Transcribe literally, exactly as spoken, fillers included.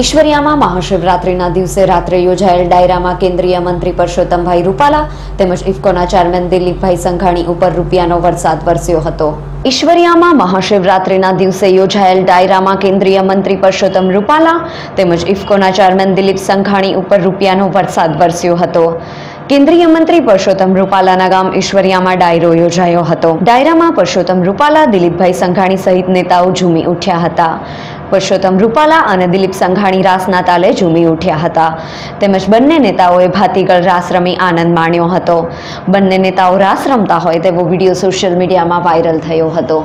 ઈશ્વરિયામાં મહાશિવરાત્રીના દિવસે રાત્રે યોજાયેલ ડાયરામાં કેન્દ્રીય મંત્રી પરશોત્તમભાઈ રૂપાલા તેમજ આઈફકોના ચેરમેન દિલીપભાઈ સંઘાણી ઉપર રૂપિયાનો વરસાદ વરસ્યો હતો। ઈશ્વરિયામાં મહાશિવરાત્રીના દિવસે યોજાયેલ ડાયરામાં કેન્દ્રીય મંત્રી પરશોત્તમ રૂપાલા તેમજ આઈફકોના ચેરમેન દિલીપ સંઘાણી ઉપર રૂપિયાનો વરસાદ વરસ્યો હતો। केंद्रीय मंत्री परशोत्तम रूपालाना गाम ईश्वरियामां डायरो योजायो हतो। डायरामां परशोत्तम रूपाला दिलीपभाई संघाणी सहित नेताओ झूमी उठ्या हता। परशोत्तम रूपाला अने दिलीप संघाणी रासना ताले झूमी उठ्या हता। तेमज बंने नेताओए भातीगळ रास रमी आनंद माण्यो हतो। बंने नेताओ रास रमता होय तेवो विडियो सोशियल मीडियामां वायरल थयो हतो।